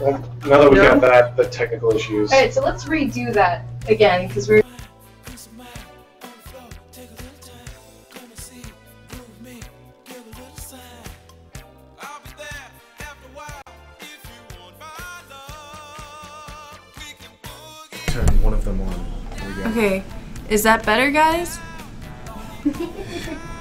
Well, now that we got that, the technical issues. All right, so let's redo that again because we're. Turn one of them on. There we go. Okay, is that better, guys?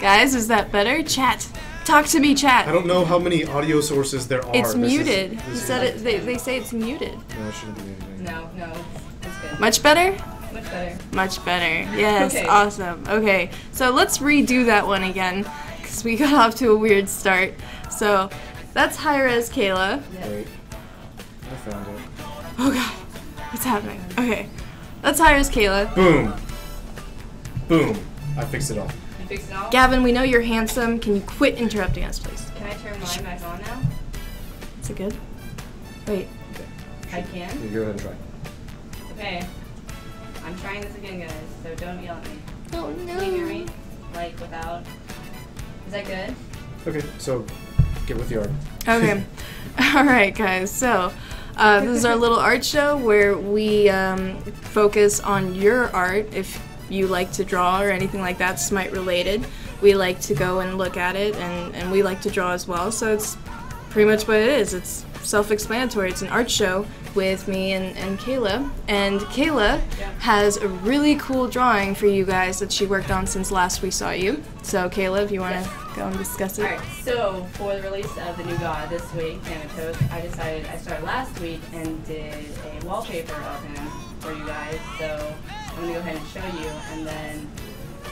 Guys, is that better? Chat. Talk to me, chat. I don't know how many audio sources there are. It's muted. He said it. They say it's muted. No, it shouldn't be anything. No, no, it's good. Much better? Much better. Much better. Yes, okay. Awesome. Okay, so let's redo that one again, because we got off to a weird start. So, that's Hi-Rez Kayla. Yep. Wait, I found it. Oh god, what's happening? Okay, that's Hi-Rez Kayla. Boom. Boom. I fixed it all. Gavin, we know you're handsome. Can you quit interrupting us, please? Can I turn mine back on now? Is it good? Wait. Okay. I can? You go ahead and try. Okay. I'm trying this again, guys, so don't yell at me. Oh, no. Can you hear me? Like, without... Is that good? Okay, so get with the art. Okay. Alright, guys, so... this is our little art show where we focus on your art. If you like to draw or anything like that, Smite related, we like to go and look at it, and we like to draw as well, so it's pretty much what it is. It's self-explanatory. It's an art show with me and Kayla, and Kayla has a really cool drawing for you guys that she worked on since last we saw you. So Kayla, if you want to go and discuss it. Alright, so for the release of The New God this week, Thanatos, I decided, I started last week and did a wallpaper of him for you guys, so I'm going to go ahead and show you, and then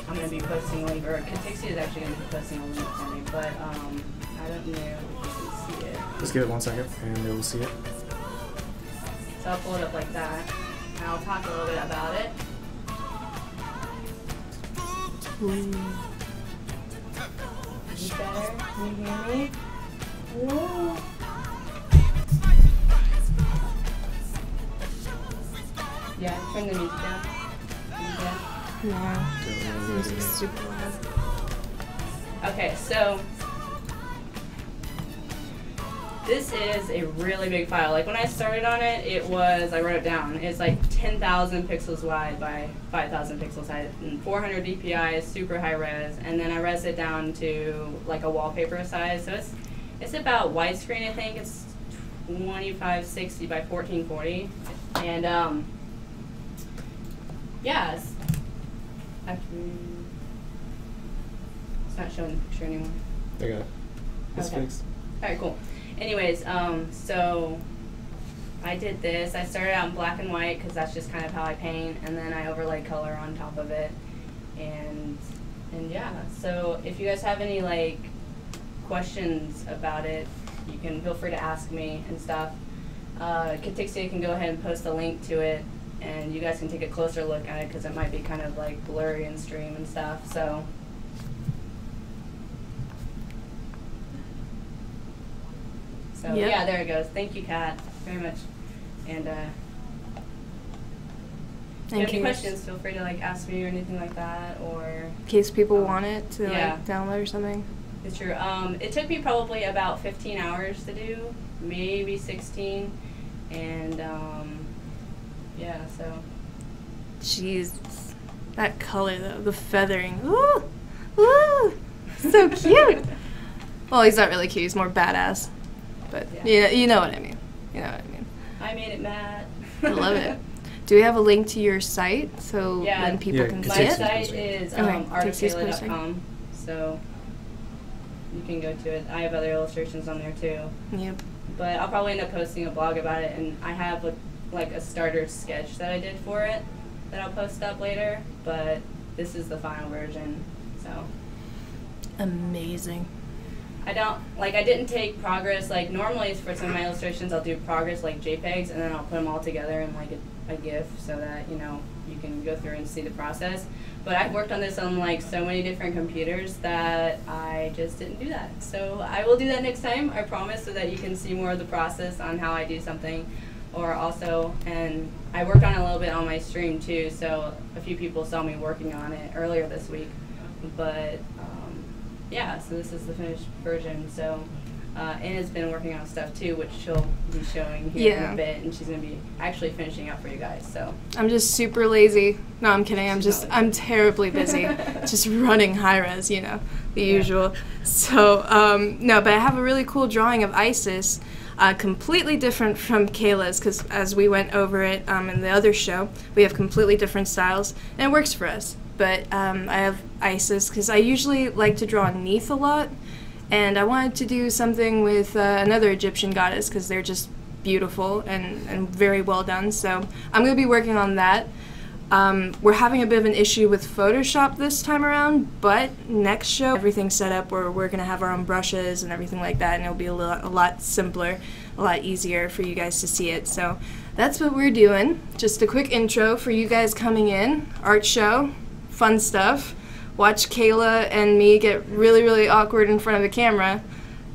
I'm going to be posting a link, or Katixi is actually going to be posting a link for me, but I don't know if you can see it. Let's give it 1 second, and they will see it. So I'll pull it up like that, and I'll talk a little bit about it. Is it better? Can you hear me? Whoa. Yeah, turn the music down. Yeah. Super loud. Okay, so this is a really big file. Like when I started on it, it was, I wrote it down, it's like 10,000 pixels wide by 5,000 pixels high, and 400 DPI is super high res, and then I res it down to like a wallpaper size. So it's about widescreen, I think. It's 2560 by 1440. And yes. Actually, it's not showing the picture anymore. I got it. It's fixed. Alright, cool. Anyways, so I did this. I started out in black and white because that's just kind of how I paint, and then I overlaid color on top of it. And yeah, so if you guys have any like questions about it, you can feel free to ask me and stuff. Katixia can go ahead and post a link to it, and you guys can take a closer look at it because it might be kind of like blurry and stream and stuff, so. So yeah, there it goes. Thank you, Kat, very much. And if you have any questions, feel free to like ask me or anything like that, or. In case people want it to like download or something. It's true. It took me probably about 15 hours to do, maybe 16, and yeah, so. Jeez, that color though, the feathering. Ooh, ooh, so cute. Well, he's not really cute. He's more badass. But yeah, you know what I mean. You know what I mean. I made it, Matt. I love it. Do we have a link to your site so then people can see it? My site is artofkayla.com. So you can go to it. I have other illustrations on there too. Yep. But I'll probably end up posting a blog about it, and I have like a starter sketch that I did for it that I'll post up later, but this is the final version, so. Amazing. I don't, like I didn't take progress, like normally for some of my illustrations I'll do progress like JPEGs, and then I'll put them all together in like a GIF so that, you know, you can go through and see the process. But I've worked on this on like so many different computers that I just didn't do that. So I will do that next time, I promise, so that you can see more of the process on how I do something. Or also, and I worked on it a little bit on my stream too, so a few people saw me working on it earlier this week. But yeah, so this is the finished version. So Anna's been working on stuff too, which she'll be showing here in a bit, and she's going to be actually finishing up for you guys. So I'm just super lazy. No, I'm kidding. I'm terribly busy, just running Hi-Rez, you know, the usual. So no, but I have a really cool drawing of Isis, completely different from Kayla's, because as we went over it in the other show, we have completely different styles, and it works for us. But I have Isis because I usually like to draw Neith a lot. And I wanted to do something with another Egyptian goddess because they're just beautiful and very well done. So I'm going to be working on that. We're having a bit of an issue with Photoshop this time around, but next show everything's set up where we're going to have our own brushes and everything like that, and it'll be a lot simpler, a lot easier for you guys to see it. So that's what we're doing. Just a quick intro for you guys coming in. Art show, fun stuff. Watch Kayla and me get really, really awkward in front of the camera.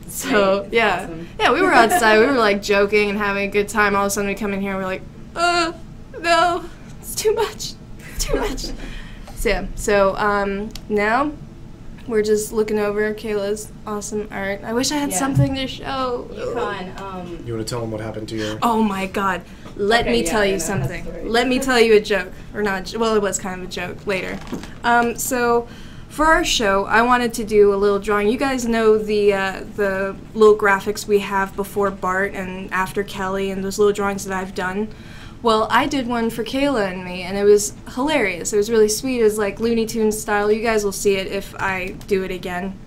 So, yeah. Awesome. Yeah, we were outside. We were, like, joking and having a good time. All of a sudden, we come in here, and we're like, no, it's too much. It's too much. So, yeah. So, now we're just looking over Kayla's awesome art. I wish I had something to show. You want to tell them what happened to your... Oh, my God. Let me tell you a joke. Or not, well, it was kind of a joke later. So for our show, I wanted to do a little drawing. You guys know the little graphics we have before Bart and after Kelly and those little drawings that I've done. Well, I did one for Kayla and me, and it was hilarious. It was really sweet. It was like Looney Tunes style. You guys will see it if I do it again.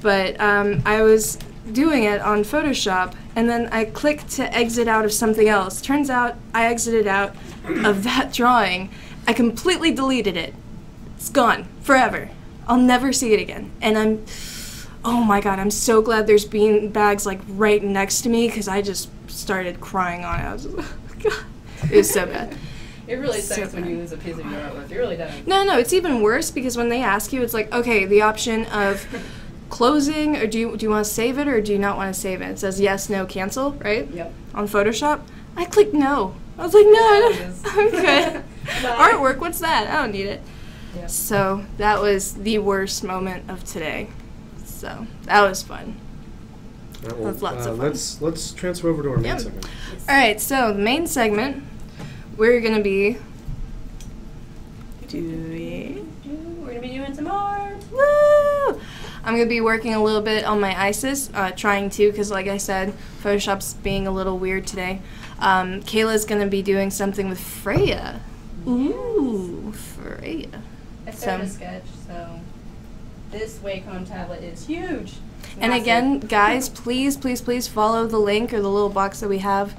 But I was doing it on Photoshop, and then I clicked to exit out of something else. Turns out I exited out of that drawing. I completely deleted it. It's gone forever. I'll never see it again. And I'm, oh my God, I'm so glad there's bean bags like right next to me, because I just started crying on it. I was just, oh God, it was so bad. It really sucks when you lose a piece of your artwork. It really does. No, it's even worse, because when they ask you, it's like, okay, the option of closing, or do you want to save it, or do you not want to save it? It says yes, no, cancel, right? Yep. On Photoshop, I clicked no. I was like, no, I'm good. Artwork, what's that? I don't need it. Yep. So that was the worst moment of today. So that was fun. That was lots of fun. Let's transfer over to our main segment. All right, so the main segment, we're gonna be doing. We're gonna be doing some art. Woo! I'm going to be working a little bit on my Isis, trying to, because like I said, Photoshop's being a little weird today. Kayla's going to be doing something with Freya. Ooh, Freya. I started a sketch, so this Wacom tablet is huge. And again, guys, please, please, please follow the link or the little box that we have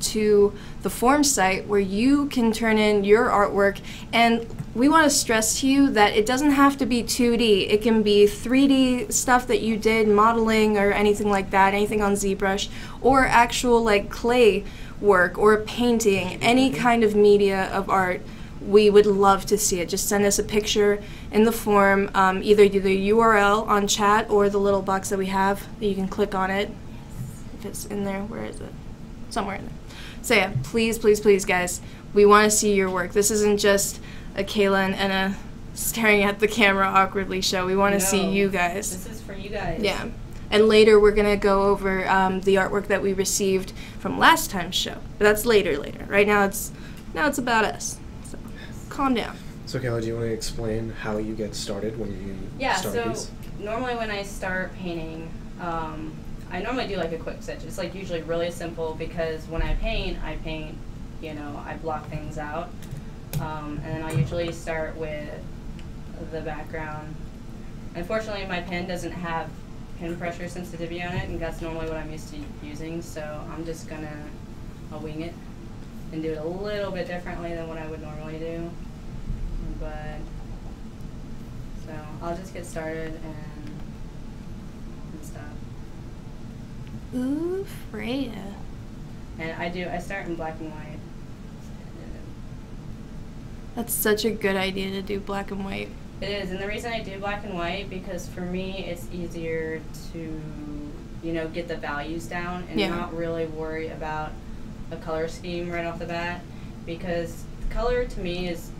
to the form site where you can turn in your artwork. And we want to stress to you that it doesn't have to be 2D. It can be 3D stuff that you did, modeling or anything like that, anything on ZBrush, or actual like clay work or a painting, any kind of media of art. We would love to see it. Just send us a picture in the form, either the URL on chat or the little box that we have. You can click on it. If it's in there, where is it? Somewhere in there. So yeah, please, please, please, guys. We want to see your work. This isn't just a Kayla and Anna staring at the camera awkwardly show. We want to see you guys. This is for you guys. Yeah. And later we're going to go over the artwork that we received from last time's show. But that's later. Right now it's about us. Calm down. So, Kelly, do you want to explain how you get started when you start a piece? Normally when I start painting, I normally do like a quick sketch. It's like usually really simple because when I paint, you know, I block things out. And then I usually start with the background. Unfortunately, my pen doesn't have pen pressure sensitivity on it, and that's normally what I'm used to using, so I'm just going to wing it and do it a little bit differently than what I would normally do. But, so I'll just get started and stuff. Ooh, Freya. And I start in black and white. That's such a good idea to do black and white. It is, and the reason I do black and white, because for me it's easier to, you know, get the values down and not really worry about a color scheme right off the bat, because color to me is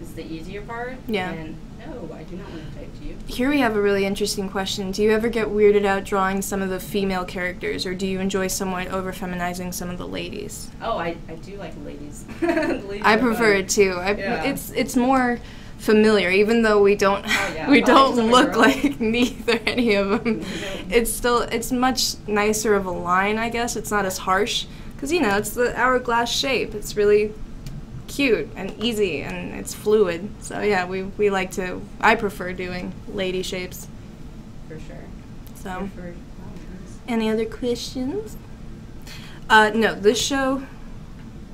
is the easier part. Yeah. And no, I do not want to type to you. Here we have a really interesting question. Do you ever get weirded out drawing some of the female characters, or do you enjoy somewhat over-feminizing some of the ladies? Oh, I do like ladies. I prefer it too. It's more familiar, even though we don't we don't look like Neith or any of them. It's still, it's much nicer of a line, I guess. It's not as harsh because, you know, it's the hourglass shape. It's really cute and easy and it's fluid. So yeah, we like to, I prefer doing lady shapes. For sure. So any other questions? No, this show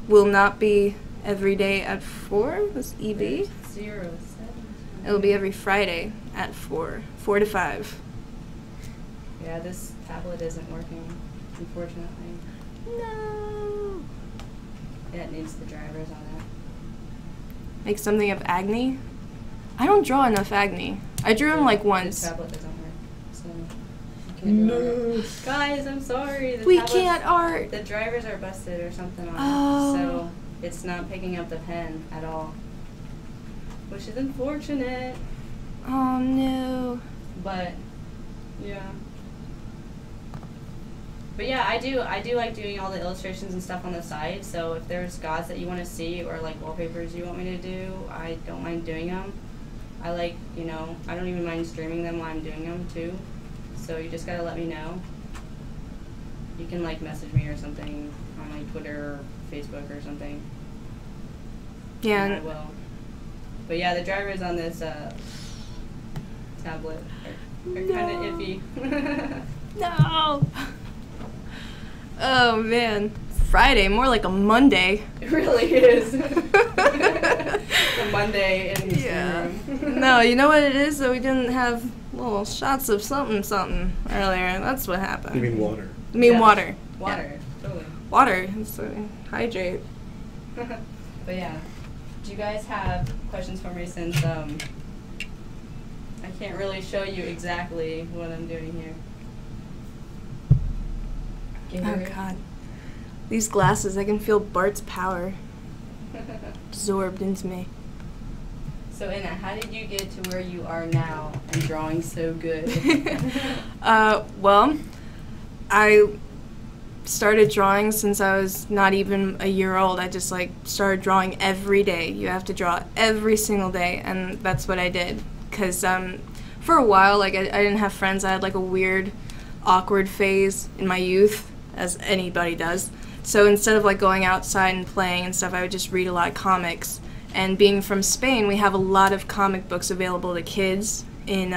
will not be every day at 4. This EB. 0, 7. It'll be every Friday at 4 to 5. Yeah, this tablet isn't working, unfortunately. No. Yeah, it needs the drivers on it. Make something of Agni. I don't draw enough Agni. I drew him like once. The tablet doesn't work, so you can't do it. Guys, I'm sorry. The we can't art. The drivers are busted or something on it, so it's not picking up the pen at all, which is unfortunate. Oh no. But yeah. But yeah, I do like doing all the illustrations and stuff on the side. So if there's gods that you want to see or like wallpapers you want me to do, I don't mind doing them. I like, you know, I don't even mind streaming them while I'm doing them too. So you just gotta let me know. You can like message me or something on like Twitter or Facebook or something. Yeah. And I will. But yeah, the drivers on this tablet are kind of iffy. No! Oh, man. Friday, more like a Monday. It really is. It's a Monday in this room. No, you know what it is? That we didn't have little shots of something earlier. That's what happened. You mean water. I mean water. Water, yeah. Totally. Water. So hydrate. But yeah. Do you guys have questions for me, since I can't really show you exactly what I'm doing here? Oh god. These glasses, I can feel Bart's power absorbed into me. So Anna, how did you get to where you are now and drawing so good? Well, I started drawing since I was not even a year old. I just like started drawing every day. You have to draw every single day, and that's what I did. Because for a while, like I didn't have friends. I had like a weird, awkward phase in my youth, as anybody does. So instead of like going outside and playing and stuff, I would just read a lot of comics. And being from Spain, we have a lot of comic books available to kids in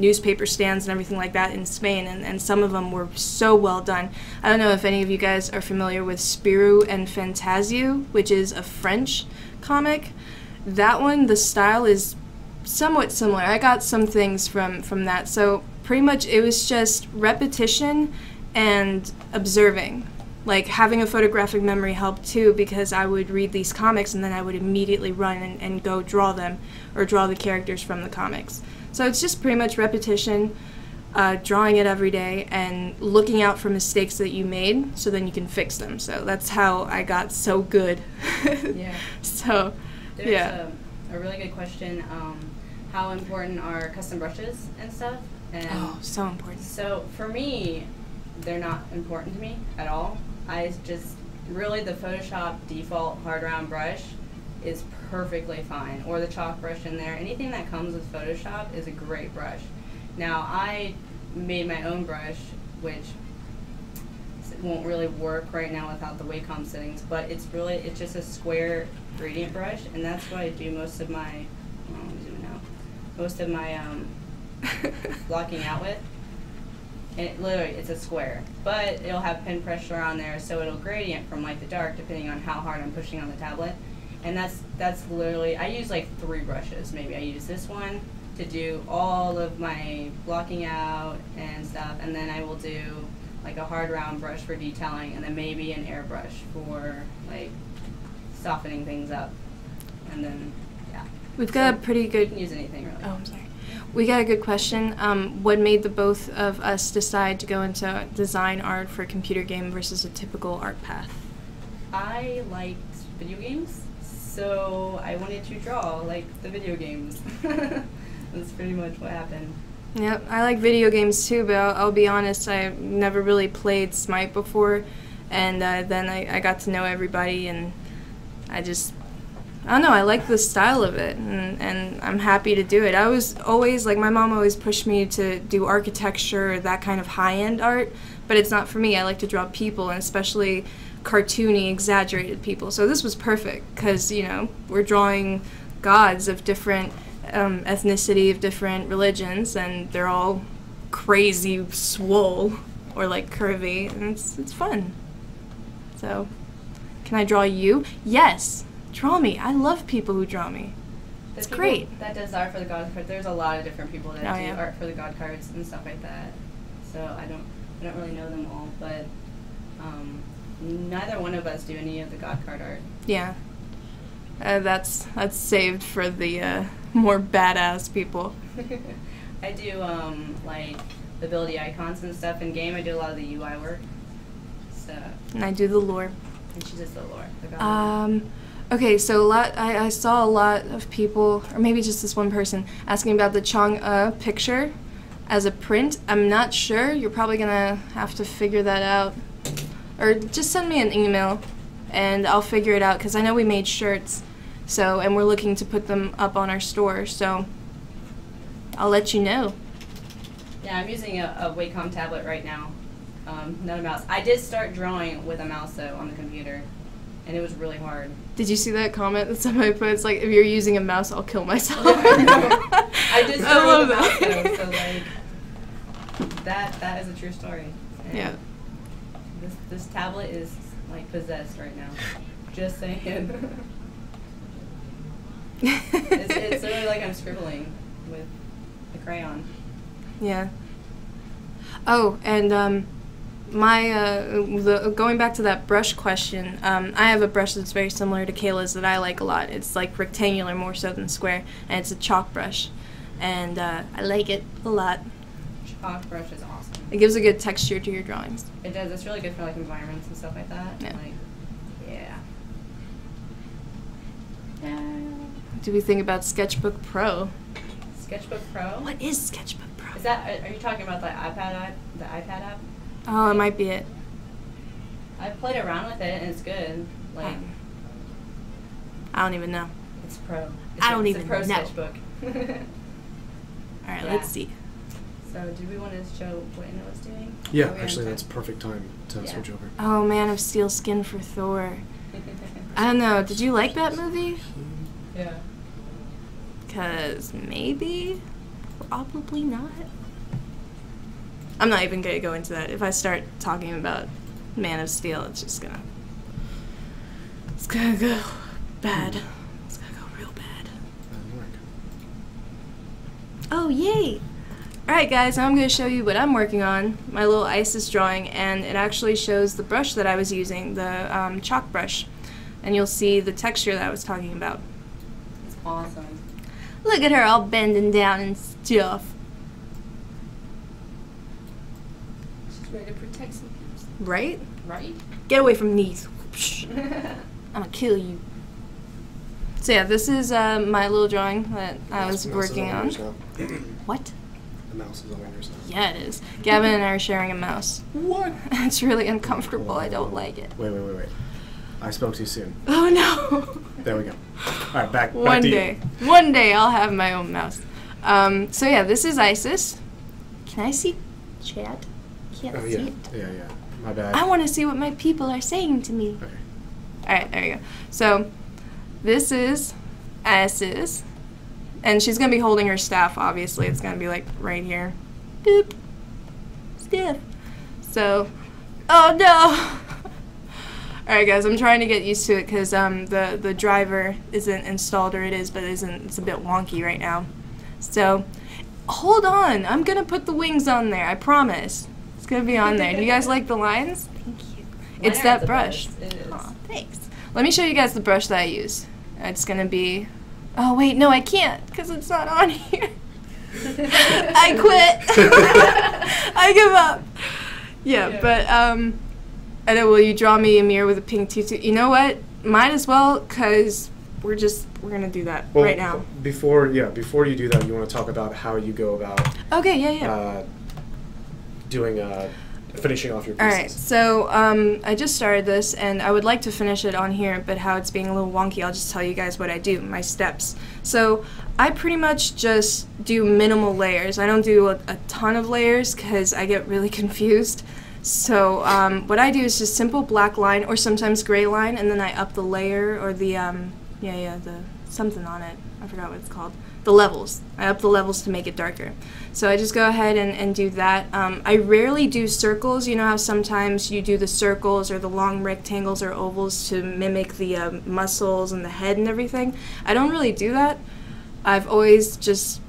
newspaper stands and everything like that in Spain, and some of them were so well done. I don't know if any of you guys are familiar with Spirou and Fantasio, which is a French comic. That one, the style is somewhat similar. I got some things from that, so pretty much it was just repetition and observing. Like having a photographic memory helped too, because I would read these comics and then I would immediately run and go draw them, or draw the characters from the comics. So it's just pretty much repetition, drawing it every day, and looking out for mistakes that you made so then you can fix them. So that's how I got so good. Yeah. So, there's a really good question. How important are custom brushes and stuff? And oh, so important. So for me, they're not important to me at all. I just, really the Photoshop default hard round brush is perfectly fine, or the chalk brush in there. Anything that comes with Photoshop is a great brush. Now, I made my own brush, which won't really work right now without the Wacom settings, but it's just a square gradient brush, and that's what I do most of my, blocking out with. And literally, it's a square, but it'll have pen pressure on there, so it'll gradient from light to dark depending on how hard I'm pushing on the tablet. And that's literally, I use like 3 brushes maybe. I use this one to do all of my blocking out and stuff, and then I will do like a hard round brush for detailing, and then maybe an airbrush for like softening things up. And then yeah, we've got a pretty good, you can use anything really. Oh, I'm sorry. We got a good question. What made the both of us decide to go into design art for a computer game versus a typical art path? I liked video games. so I wanted to draw like the video games. That's pretty much what happened. Yep, I like video games too, but I'll be honest, I never really played Smite before, and then I got to know everybody, and I just, I don't know, I like the style of it, and I'm happy to do it. I was always, like, my mom always pushed me to do architecture, or that kind of high-end art, but it's not for me. I like to draw people, and especially cartoony, exaggerated people, so this was perfect, because, you know, we're drawing gods of different ethnicity, of different religions, and they're all crazy swole or like curvy, and it's fun. So, can I draw you? Yes, draw me. I love people who draw me. It's great. That does art for the god card. There's a lot of different people that do art for the god cards and stuff like that. So I don't really know them all, but neither one of us do any of the god card art. Yeah, that's saved for the. More badass people. I do like ability icons and stuff in game. I do a lot of the UI work. So. And I do the lore. And she does the lore. Okay, so I saw a lot of people, or maybe just this one person, asking about the Chang'e picture as a print. I'm not sure. You're probably gonna have to figure that out, or just send me an email, and I'll figure it out. Because I know we made shirts. So, and we're looking to put them up on our store, so I'll let you know. Yeah, I'm using a Wacom tablet right now, not a mouse. I did start drawing with a mouse, though, on the computer, and it was really hard. Did you see that comment that somebody put? It's like, if you're using a mouse, I'll kill myself. Yeah, I did start with a mouse, though, so, like, that is a true story. And yeah. This tablet is, like, possessed right now. Just saying. It's literally like I'm scribbling with a crayon. Yeah. Oh, and my going back to that brush question, I have a brush that's very similar to Kayla's that I like a lot. It's like rectangular more so than square, and it's a chalk brush, and I like it a lot. Chalk brush is awesome. It gives a good texture to your drawings. It does. It's really good for like environments and stuff like that. Yeah. Like, yeah. Do we think about Sketchbook Pro? Sketchbook Pro? What is Sketchbook Pro? Is that, are you talking about the iPad app? Oh, it might be it. I've played around with it and it's good. Like, I don't even know. It's pro. It's a pro sketchbook. All right, yeah. Let's see. So, did we want to show what Anna was doing? Yeah, actually, that's perfect time to switch over. Oh, Man of Steel skin for Thor. I don't know. Did you like that movie? Yeah. Because maybe, probably not. I'm not even going to go into that. If I start talking about Man of Steel, it's going to go bad. It's going to go real bad. Oh, yay! Alright guys, now I'm going to show you what I'm working on, my little Isis drawing, and it actually shows the brush that I was using, the chalk brush, and you'll see the texture that I was talking about. It's awesome. Look at her all bending down and stuff. She's ready to protect some people. Right? Right. Get away from Neith. I'm gonna kill you. So yeah, this is my little drawing that I was working on. What? The mouse is on your side. Yeah, it is. Gavin and I are sharing a mouse. What? It's really uncomfortable. I don't like it. Wait. I spoke too soon. Oh no! There we go. All right, back one to day. You. One day I'll have my own mouse. So yeah, this is Isis. Can I see chat? Can't see it. Yeah. My bad. I want to see what my people are saying to me. Okay. All right, there you go. So this is Isis, and she's gonna be holding her staff. Obviously, it's gonna be like right here. Boop. Stiff. So, oh no. Alright guys, I'm trying to get used to it because the driver isn't installed, or it is, but it isn't. It's a bit wonky right now. So, hold on! I'm going to put the wings on there, I promise. It's going to be on there. Do you guys like the lines? Thank you. It's that brush. It is. Aw, thanks. Let me show you guys the brush that I use. It's going to be... Oh wait, no I can't because it's not on here. I quit! I give up! Yeah, but... And then will you draw me Amir with a pink tutu? You know what? Might as well, because we're gonna do that right now. Before you do that, you want to talk about how you go about. Okay. Finishing off your pieces. All right. So I just started this, and I would like to finish it on here, but how it's being a little wonky, I'll just tell you guys what I do, my steps. So I pretty much just do minimal layers. I don't do a ton of layers because I get really confused. So what I do is just simple black line or sometimes gray line, and then I up the layer or the the something on it. I forgot what it's called. The levels. I up the levels to make it darker. So I just go ahead and do that. I rarely do circles. You know how sometimes you do the circles or the long rectangles or ovals to mimic the muscles and the head and everything? I don't really do that. I've always just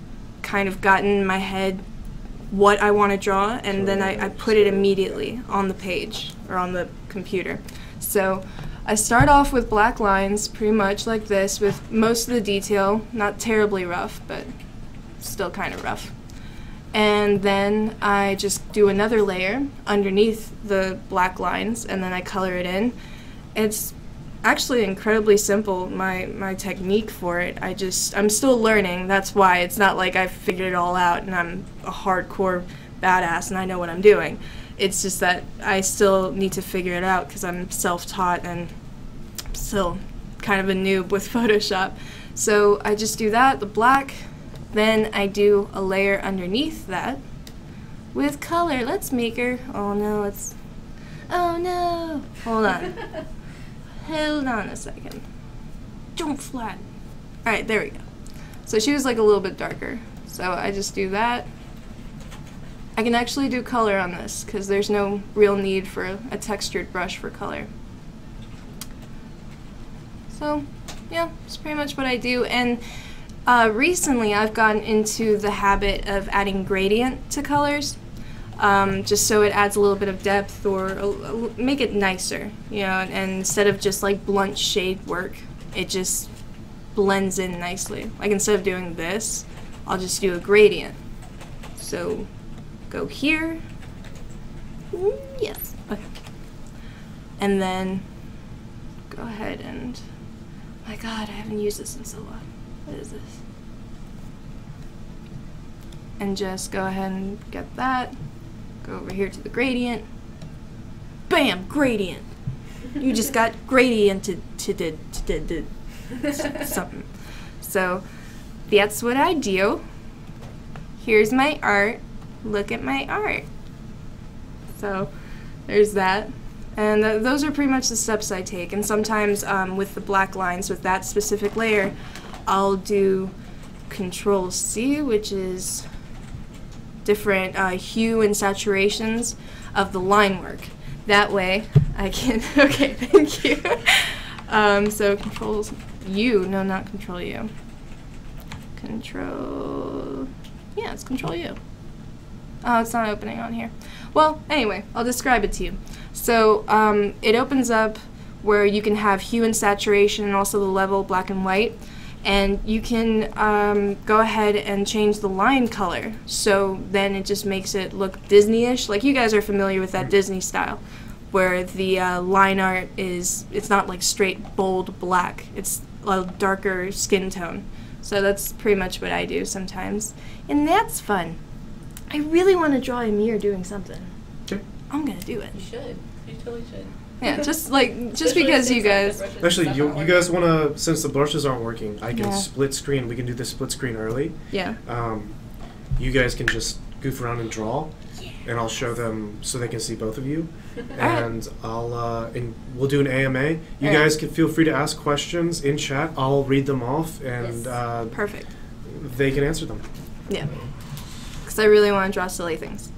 kind of gotten in my head what I want to draw, and then I put it immediately on the page or on the computer. So I start off with black lines, pretty much like this, with most of the detail, not terribly rough, but still kind of rough. And then I just do another layer underneath the black lines, and then I color it in. It's actually incredibly simple, my technique for it. I'm still learning, that's why. It's not like I've figured it all out and I'm a hardcore badass and I know what I'm doing. It's just that I still need to figure it out because I'm self-taught and still kind of a noob with Photoshop. So I just do that, the black, then I do a layer underneath that with color. Let's make her. Oh no, it's... Oh no! Hold on. Hold on a second. Jump flat. Alright, there we go. So she was like a little bit darker. So I just do that. I can actually do color on this because there's no real need for a textured brush for color. So yeah, that's pretty much what I do. And recently I've gotten into the habit of adding gradient to colors, just so it adds a little bit of depth or make it nicer, you know, and instead of just like blunt shade work, it just blends in nicely. Like instead of doing this, I'll just do a gradient. So go here. Yes. Okay. And then go ahead and, my God, I haven't used this in so long. What is this? And just go ahead and get that. Go over here to the gradient. Bam! Gradient. You just got gradiented to something. So that's what I do. Here's my art. Look at my art. So there's that, and those are pretty much the steps I take. And sometimes with the black lines, with that specific layer, I'll do Control C, which is different hue and saturations of the line work. That way I can okay, thank you. So Control U, no, not Control U. Control, yeah, it's Control U. Oh, it's not opening on here. Well, anyway, I'll describe it to you. So it opens up where you can have hue and saturation and also the level black and white. And you can go ahead and change the line color. So then it just makes it look Disney-ish. Like you guys are familiar with that Disney style where the line art is, it's not like straight bold black. It's a darker skin tone. So that's pretty much what I do sometimes. And that's fun. I really want to draw Ymir doing something. Sure. I'm gonna do it. You should. You totally should. Yeah, just because you guys. Actually, you guys wanna, since the brushes aren't working, I can split screen. We can do the split screen early. Yeah. You guys can just goof around and draw, and I'll show them so they can see both of you, and right. And we'll do an AMA. You right. guys can feel free to ask questions in chat. I'll read them off, and yes. Perfect. They can answer them. Yeah. I really want to draw silly things.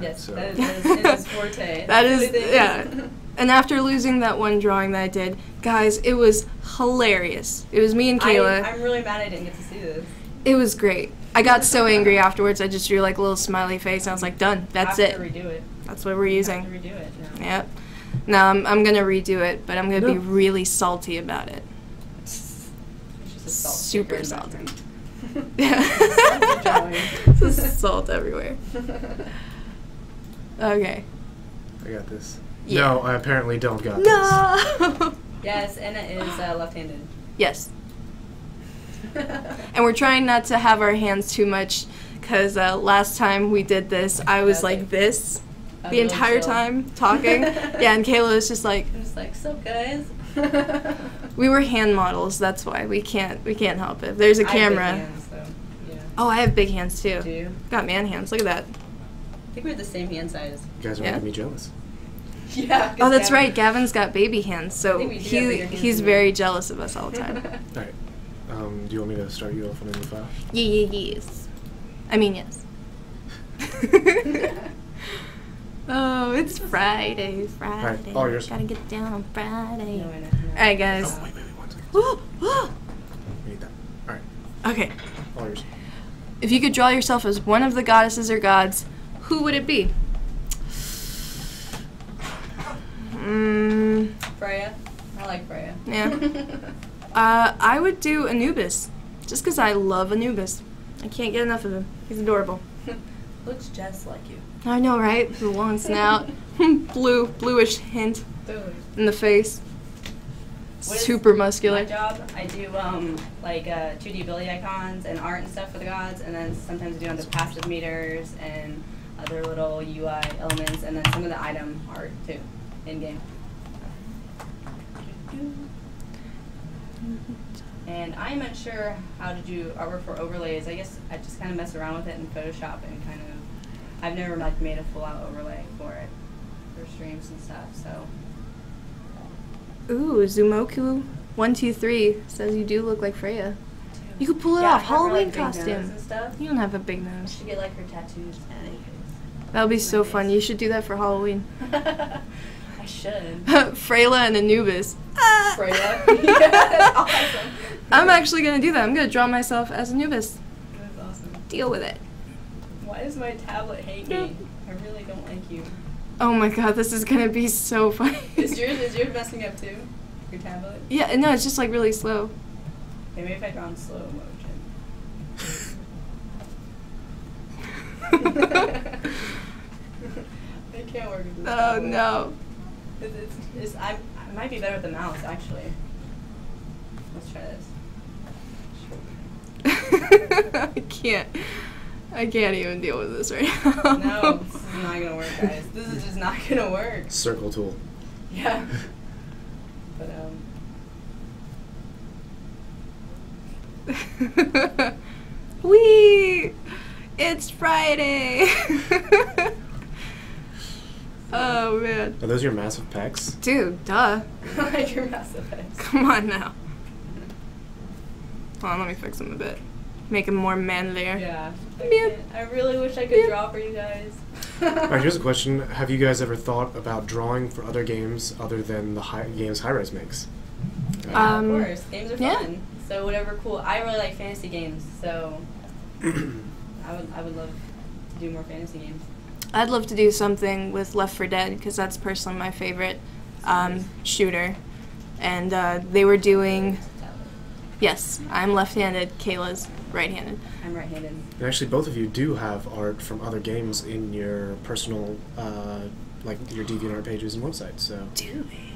Yes, so. That is forte. That is, yeah. And after losing that one drawing that I did, guys, it was hilarious. It was me and Kayla. I'm really mad I didn't get to see this. It was great. I got so angry afterwards. I just drew like a little smiley face, and I was like, done. That's it. Have to redo it. That's what we're using. Have to redo it. No. Yep. Now I'm gonna redo it, but I'm gonna be really salty about it. It's just a salt super salty. Yeah. There's salt everywhere. Okay. I got this. Yeah. No, I apparently don't got this. No! Yes, Anna is left-handed. Yes. And we're trying not to have our hands too much, because last time we did this, I was like this the entire time talking. Yeah, and Kayla was just like, I'm just like, sup guys. We were hand models, that's why we can't help it. There's a camera. I have big hands, though. Yeah. Oh, I have big hands too. Do you? Got man hands. Look at that. I think we're the same hand size. You guys are making me jealous. Yeah. Oh, that's right. Gavin's got baby hands, so he's very jealous of us all the time. All right. Do you want me to start you off on a new file? Yes. I mean, yes. Oh, it's Friday. All yours. Gotta get down on Friday. No, all right, guys. Oh, wait, one second. We need that. All right. Okay. All yours. If you could draw yourself as one of the goddesses or gods, who would it be? Freya. I like Freya. Yeah. I would do Anubis, just because I love Anubis. I can't get enough of him. He's adorable. Looks just like you. I know, right? The long snout, bluish hint in the face. Super muscular. My job, I do 2D Billy icons and art and stuff for the gods, and then sometimes I do the passive meters and other little UI elements, and then some of the item art too. In-game. And I'm not sure how to do artwork for overlays. I guess I just kind of mess around with it in Photoshop and kind of, I've never like made a full-out overlay for it, for streams and stuff, so. Ooh, Zumoku123 says you do look like Freya. You could pull it off, Halloween costume. And stuff. You don't have a big nose. You should get like her tattoos. That would be so fun. You should do that for Halloween. I should. Freyla and Anubis. Freya? Yeah, that's awesome. I'm actually going to do that. I'm going to draw myself as Anubis. That's awesome. Deal with it. Why does my tablet hate me? I really don't like you. Oh my god, this is going to be so funny. Is yours messing up too? Your tablet? Yeah, no, it's just like really slow. Okay, maybe if I draw in slow motion. I can't work with this. Oh no. I might be better with the mouse, actually. Let's try this. I can't even deal with this right now. No, this is not gonna work, guys. This is just not gonna work. Circle tool. Yeah. But Whee! It's Friday. Oh man. Are those your massive pecs? Dude, duh. Like your massive pecs. Come on now. Hold on, let me fix them a bit. Make them more manlier. Yeah. I really wish I could draw for you guys. Alright, here's a question. Have you guys ever thought about drawing for other games other than the games Hi-Rez makes? Of course. Games are fun. Yeah. So whatever cool. I really like fantasy games, so I would love to do more fantasy games. I'd love to do something with Left 4 Dead, because that's personally my favorite shooter. And they were doing... Yes, I'm left-handed, Kayla's right-handed. I'm right-handed. And actually, both of you do have art from other games in your personal, like, your DeviantArt pages and websites. So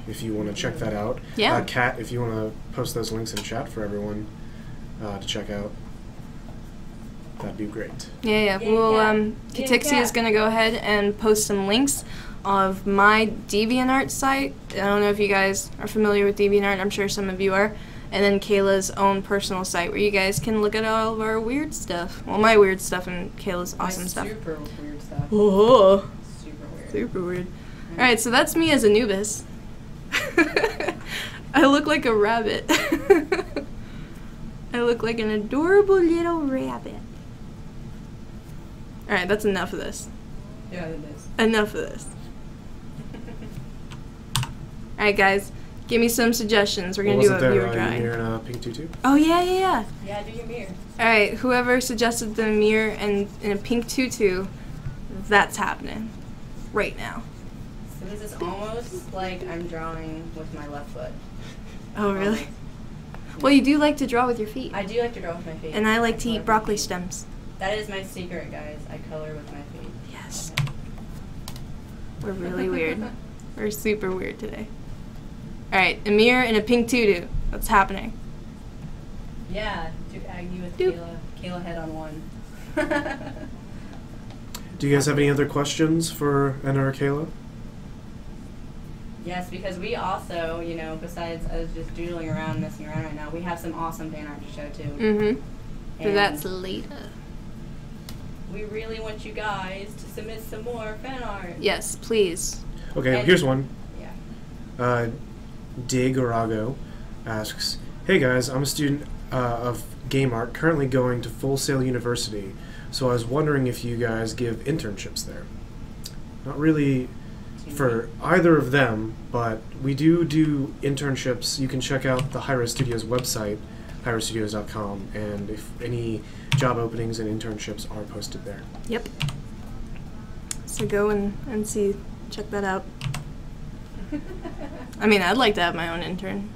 if you want to check that out. Yeah. Kat, if you want to post those links in chat for everyone to check out. That'd be great. Yeah. Well, Katixi is going to go ahead and post some links of my DeviantArt site. I don't know if you guys are familiar with DeviantArt. I'm sure some of you are. And then Kayla's own personal site where you guys can look at all of our weird stuff. Well, my weird stuff and Kayla's awesome stuff. Super weird stuff. Oh. Super weird. Super weird. All right, so that's me as Anubis. I look like a rabbit. I look like an adorable little rabbit. Alright, that's enough of this. Yeah, it is. Enough of this. Alright, guys, give me some suggestions. We're going to do a viewer drawing. Ymir and pink tutu? Oh, yeah. Yeah, do Ymir. Alright, whoever suggested the Ymir and a pink tutu, that's happening right now. So this is almost like I'm drawing with my left foot. Oh, really? Almost. Well, you do like to draw with your feet. I do like to draw with my feet. And I like to eat broccoli stems. That is my secret, guys. I color with my feet. Yes. We're really weird. We're super weird today. All right, Amir in a pink tutu. What's happening? Yeah, to Agni with Kayla. Kayla head on one. Do you guys have any other questions for Anna or Kayla? Yes, because we also, you know, besides us just doodling around, messing around right now, we have some awesome fan art to show too. Mm-hmm. So that's later. We really want you guys to submit some more fan art. Yes, please. Okay, and here's one. Yeah. Dig Arago asks, "Hey guys, I'm a student of game art, currently going to Full Sail University. So I was wondering if you guys give internships there." Not really for either of them, but we do internships. You can check out the Hi-Rez Studios website, hirezstudios.com, and if any job openings and internships are posted there. Yep. So go and see, check that out. I mean, I'd like to have my own intern.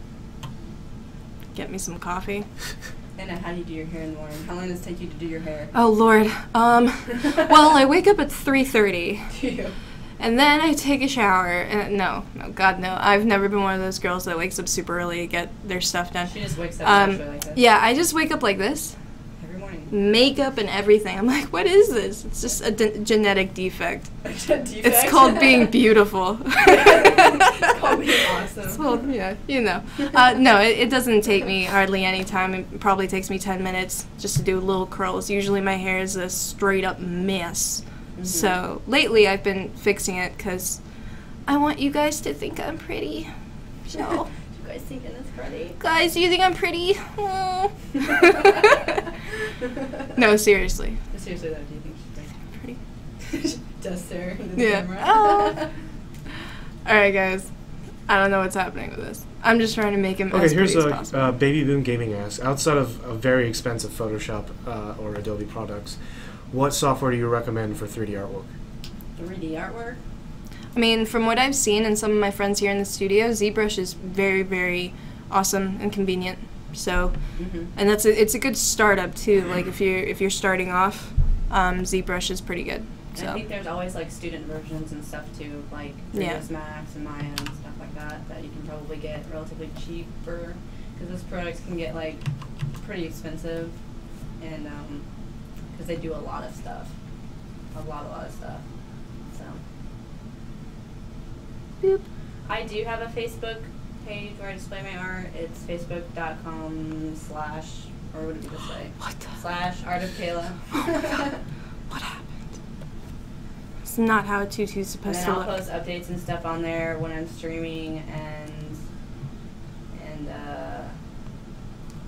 Get me some coffee. Anna, how do you do your hair in the morning? How long does it take you to do your hair? Oh, Lord. Well, I wake up at 3:30. Do you? And then I take a shower. And no, God, no. I've never been one of those girls that wakes up super early to get their stuff done. She just wakes up naturally like this. Yeah, I just wake up like this. Every morning. Makeup and everything. I'm like, what is this? It's just a genetic defect. A defect? It's called being beautiful. It's called being awesome. It's called, yeah, you know. No, it doesn't take me hardly any time. It probably takes me 10 minutes just to do little curls. Usually my hair is a straight-up mess. Mm-hmm. So lately I've been fixing it because I want you guys to think I'm pretty. So you guys think it's pretty? Guys, do you think I'm pretty? No, seriously. Seriously though, do you think she's pretty? She does stare into the camera. Oh. All right, guys. I don't know what's happening with this. I'm just trying to make him as pretty as possible. Okay, here's a Baby Boom Gaming asks, outside of a very expensive Photoshop or Adobe products, what software do you recommend for 3D artwork? 3D artwork? I mean, from what I've seen and some of my friends here in the studio, ZBrush is very, very awesome and convenient. So, and that's it's a good startup too. Like if you're starting off, ZBrush is pretty good. And so I think there's always like student versions and stuff too, like 3ds Max and Maya and stuff like that you can probably get relatively cheaper because those products can get like pretty expensive and. Because they do a lot of stuff. A lot of stuff. So. Boop. I do have a Facebook page where I display my art. It's facebook.com/ or what did you just say? What? / Art of Kayla. Oh my God. What happened? It's not how a tutu's supposed to look. I'll post updates and stuff on there when I'm streaming and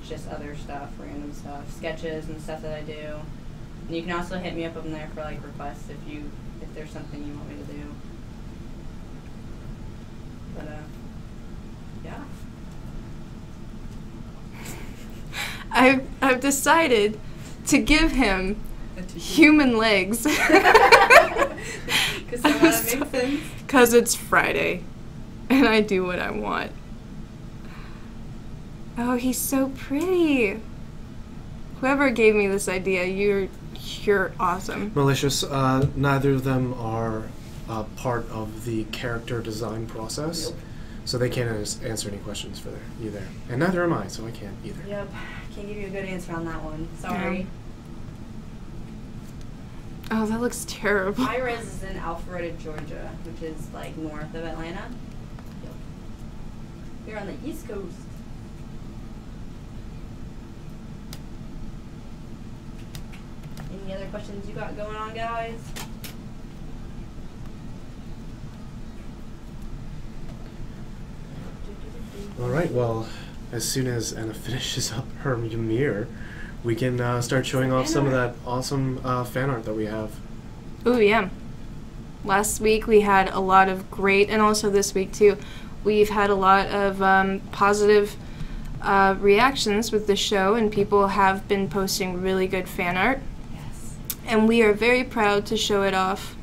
just other stuff, random stuff, sketches and stuff that I do. And you can also hit me up on there for like requests if there's something you want me to do. But yeah. I've decided to give him human legs. Because that makes sense. Because it's Friday, and I do what I want. Oh, he's so pretty. Whoever gave me this idea, you're awesome. Malicious, neither of them are part of the character design process, so they can't answer any questions for either. And neither am I, so I can't either. Yep, can't give you a good answer on that one. Sorry. Oh, that looks terrible. Hi-Rez is in Alpharetta, Georgia, which is like north of Atlanta. Yep. You're on the East Coast. Any other questions you got going on, guys? All right, well, as soon as Anna finishes up her Ymir, we can start showing off some of that awesome fan art that we have. Oh, yeah. Last week we had a lot of great, and also this week too, we've had a lot of positive reactions with the show, and people have been posting really good fan art. And we are very proud to show it off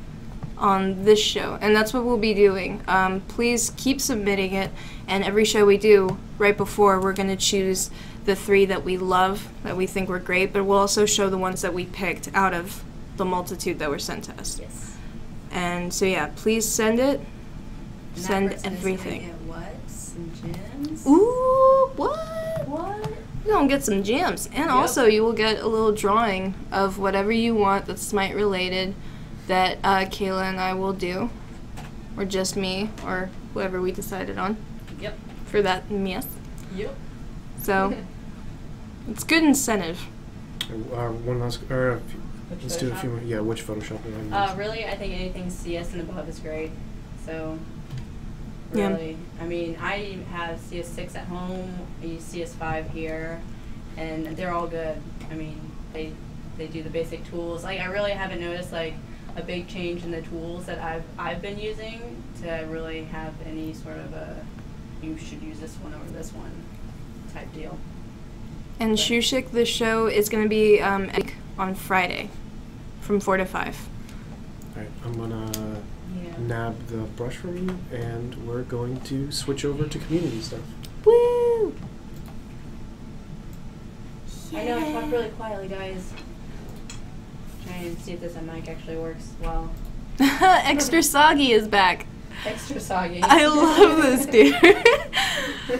on this show, and that's what we'll be doing. Please keep submitting it, and every show we do, right before, we're going to choose the 3 that we love, that we think were great, but we'll also show the ones that we picked out of the multitude that were sent to us. Yes. And so yeah, please send it. Send everything. What? Some gems? Ooh, what? What? You'll get some gems, and also you will get a little drawing of whatever you want that's Smite related that Kayla and I will do, or just me, or whoever we decided on. Yep. For that mess. Yep. So it's good incentive. One last, let's do a few more. Yeah, which Photoshop? Really, I think anything CS and above is great. So. Really, yeah. I mean, I have CS6 at home. I use CS5 here, and they're all good. I mean, they do the basic tools. Like, I really haven't noticed like a big change in the tools that I've been using to really have any sort of a you should use this one over this one type deal. And Shushik, the show is going to be on Friday, from 4 to 5. All right, I'm gonna. Nab the brush for me, and we're going to switch over to community stuff. Woo! Yeah. I know, I talk really quietly, guys. Trying to see if this mic actually works well. Extra Soggy is back. Extra Soggy. I love this dude.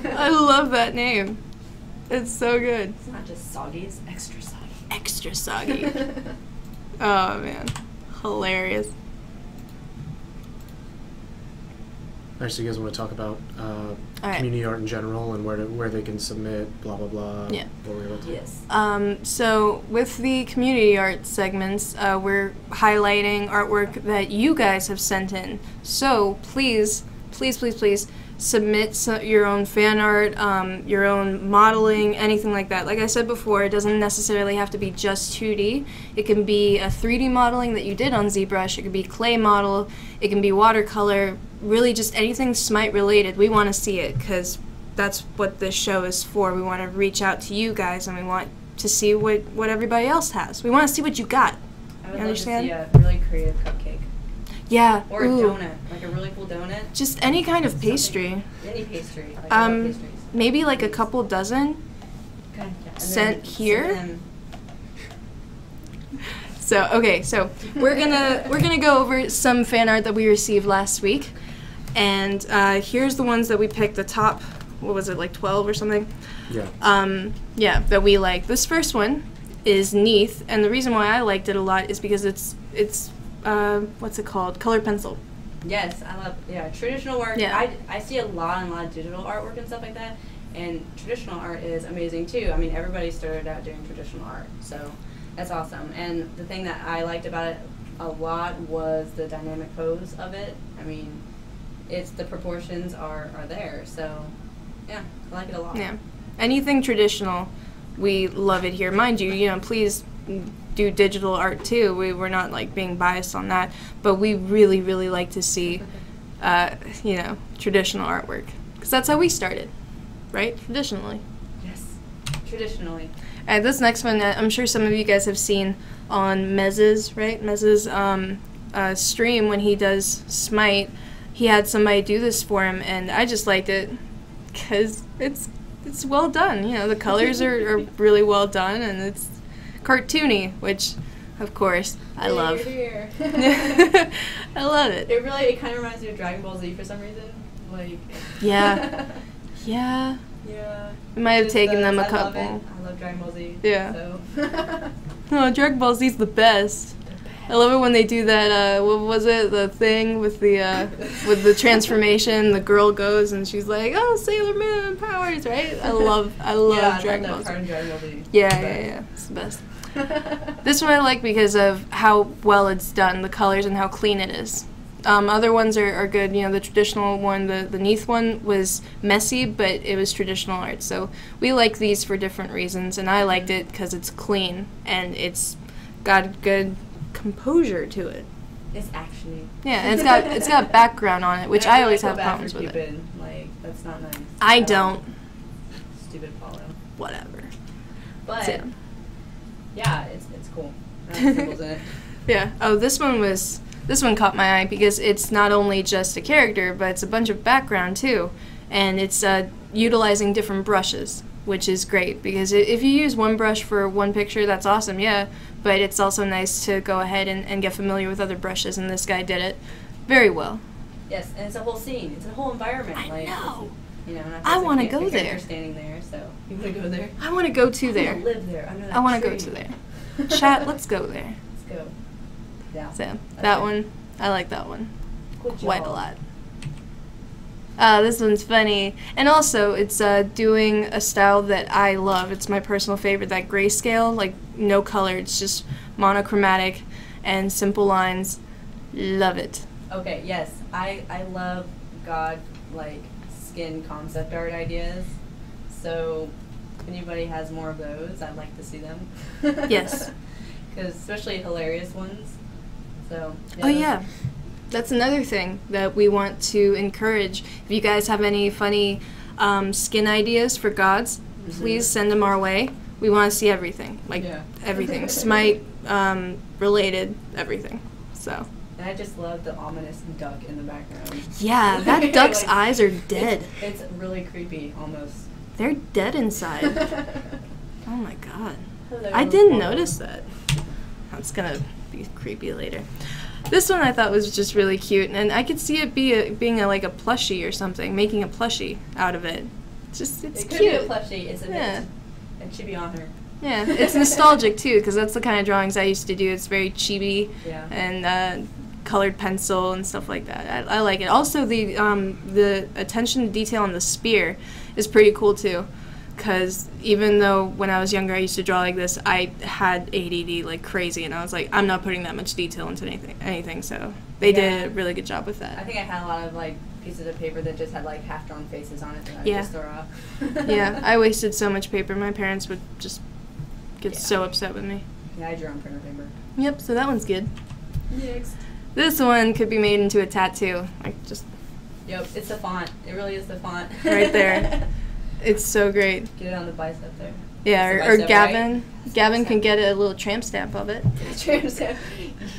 I love that name. It's so good. It's not just Soggy, it's Extra Soggy. Extra Soggy. Oh, man. Hilarious. All right, so you guys want to talk about community art in general and where they can submit, blah, blah, blah. Yeah. What we're able to do. So with the community art segments, we're highlighting artwork that you guys have sent in. So please, please, please, please submit your own fan art, your own modeling, anything like that. Like I said before, it doesn't necessarily have to be just 2D. It can be a 3D modeling that you did on ZBrush. It could be clay model. It can be watercolor. Really just anything Smite related, we want to see it because that's what this show is for. We want to reach out to you guys and we want to see what everybody else has. We want to see what you got. I would understand? Love to see a really creative cupcake. Yeah. Or a donut, like a really cool donut. Just any kind of pastry. Any pastry. Like maybe like a couple dozen sent here. So okay, so we're gonna go over some fan art that we received last week. And here's the ones that we picked, the top, what was it, like 12 or something? Yeah. Yeah, that we like. This first one is Neith, and the reason why I liked it a lot is because it's what's it called? Colored pencil. Yes, I love, yeah, traditional work. Yeah. I see a lot of digital artwork and stuff like that, and traditional art is amazing too. I mean, everybody started out doing traditional art, so that's awesome. And the thing that I liked about it a lot was the dynamic pose of it. I mean, it's the proportions are there, so yeah, I like it a lot. Yeah, anything traditional, we love it here. Mind you, you know, please do digital art too. We're not like being biased on that, but we really, really like to see, you know, traditional artwork because that's how we started, right? Traditionally. Yes, traditionally. And this next one, I'm sure some of you guys have seen on Mez's, right? Mez's stream when he does Smite. He had somebody do this for him, and I just liked it because it's well done. You know, the colors are really well done, and it's cartoony, which, of course, I love. Here. I love it. It really, it kind of reminds me of Dragon Ball Z for some reason. Like. Yeah. Yeah. Yeah. It might have taken them a couple. I love Dragon Ball Z. Yeah. So. No, Dragon Ball Z's the best. I love it when they do that. What was it? The thing with the transformation. The girl goes and she's like, "Oh, Sailor Moon powers!" Right? I love yeah, Dragon Ball Z. Yeah, yeah. It's the best. This one I like because of how well it's done, the colors, and how clean it is. Other ones are good. You know, the traditional one, the Neath one was messy, but it was traditional art. So we like these for different reasons, and I liked it because it's clean and it's got good composure to it. It's actually. Yeah, and it's got background on it, which I always have problems with it. Like, that's not nice. I don't. Stupid follow. Whatever. But so. Yeah, it's cool. It. Yeah. Oh, this one caught my eye because it's not only just a character, but it's a bunch of background too, and it's utilizing different brushes, which is great because if you use one brush for one picture, that's awesome, yeah, but it's also nice to go ahead and get familiar with other brushes, and this guy did it very well. Yes, and it's a whole scene, it's a whole environment. I know. You know, I want to go there. Standing there, so. You want to go there? I want to go to there. I live there. Under that I want to go to there. Chat, let's go there. Let's go. Yeah. So, okay. That one, I like that one quite a lot. This one's funny. And also, it's doing a style that I love. It's my personal favorite, that grayscale, like no color. It's just monochromatic and simple lines. Love it. Okay, yes. I love God-like skin concept art ideas. So if anybody has more of those, I'd like to see them. Yes. Because especially hilarious ones. So. Yeah. Oh, yeah. That's another thing that we want to encourage. If you guys have any funny skin ideas for gods, please send them our way. We want to see everything. Like, everything. Smite, related, everything. So. And I just love the ominous duck in the background. Yeah, that duck's like, eyes are dead. It's really creepy, almost. They're dead inside. Oh my god. Hello, I didn't notice that. That's gonna be creepy later. This one I thought was just really cute, and I could see it being like a plushie or something, making a plushie out of it. It's cute. It could be a plushie. It's a bit. It should be on her. Yeah, it's nostalgic too, because that's the kind of drawings I used to do. It's very chibi and colored pencil and stuff like that. I like it. Also, the attention to detail on the spear is pretty cool too, because even though when I was younger I used to draw like this, I had ADD like crazy, and I was like, I'm not putting that much detail into anything. So they did a really good job with that. I think I had a lot of like pieces of paper that just had like half-drawn faces on it that I would just throw off. Yeah, I wasted so much paper. My parents would just get so upset with me. Yeah, I drew on printer paper. Yep, so that one's good. Next. This one could be made into a tattoo. Like just. Yep, it's the font. It really is the font. Right there. It's so great. Get it on the bicep there. Yeah, or Gavin. Right? Gavin can get a little tramp stamp of it. Tramp stamp.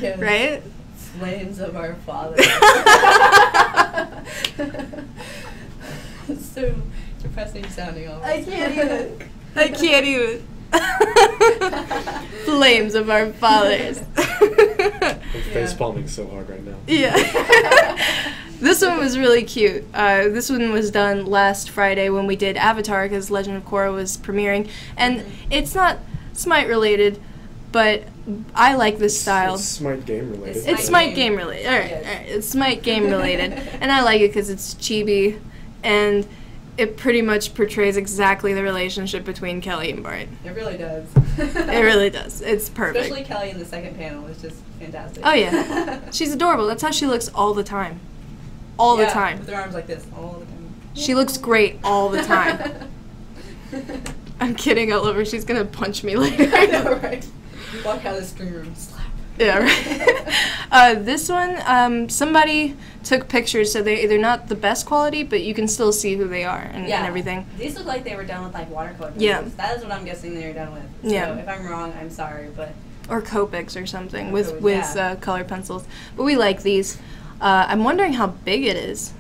Yes. Right? Slaves of our father. It's so depressing sounding all. I can't even. I can't even. Flames of our fathers. I'm face palming so hard right now. Yeah. This one was really cute. This one was done last Friday when we did Avatar, because Legend of Korra was premiering. And it's not Smite related, but I like this style. It's Smite game related. It's Smite game related. All right. It's Smite game related. And I like it because it's chibi, and it pretty much portrays exactly the relationship between Kelly and Bart. It really does. It really does. It's perfect. Especially Kelly in the second panel is just fantastic. Oh, yeah. She's adorable. That's how she looks all the time. All the time. With her arms like this all the time. She looks great all the time. I'm kidding all over. She's going to punch me later. I know, right? Walk out of the screen room and slap. Yeah, right. This one, somebody took pictures, so they're not the best quality, but you can still see who they are and everything. These look like they were done with like watercolor pencils. Yeah. That is what I'm guessing they were done with. So if I'm wrong, I'm sorry, but or Copics or something with color pencils. But we like these. I'm wondering how big it is,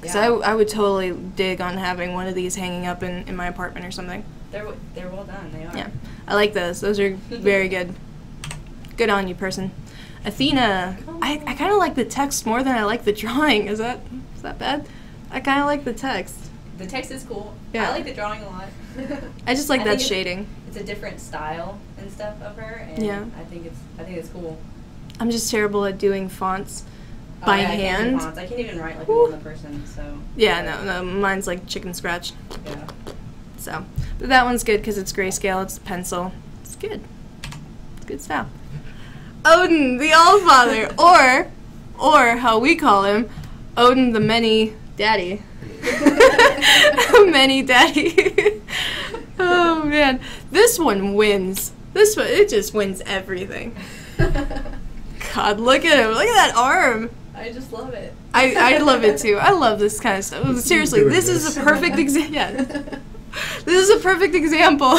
because I would totally dig on having one of these hanging up in my apartment or something. They're well done. They are. Yeah, I like those. Those are very good. Good on you, person. Athena. I kind of like the text more than I like the drawing. Is that bad? I kind of like the text. The text is cool. Yeah. I like the drawing a lot. I just like that shading. It's a different style and stuff of her, and I think it's cool. I'm just terrible at doing fonts by hand. I can't even write like a normal person. So. Yeah, no, mine's like chicken scratch. Yeah. So, but that one's good because it's grayscale. It's pencil. It's good. It's good style. Odin, the Allfather, or how we call him, Odin the Many Daddy. Many Daddy. Oh man, this one wins. This one, it just wins everything. God, look at him! Look at that arm. I just love it. I love it too. I love this kind of stuff. Seriously, this is a perfect example. Yeah. This is a perfect example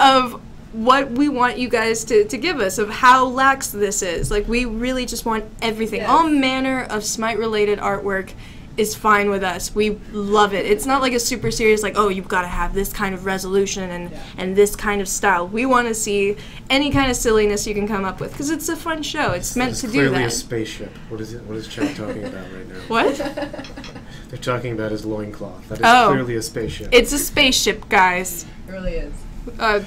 of what we want you guys to give us of how lax this is. Like, we really just want everything. Yes. All manner of Smite-related artwork is fine with us. We love it. It's not like a super serious, like, oh, you've got to have this kind of resolution and this kind of style. We want to see any kind of silliness you can come up with, because it's a fun show. It's meant to do that. It's clearly a spaceship. What is Chad talking about right now? What? They're talking about his loincloth. That is clearly a spaceship. It's a spaceship, guys. It really is.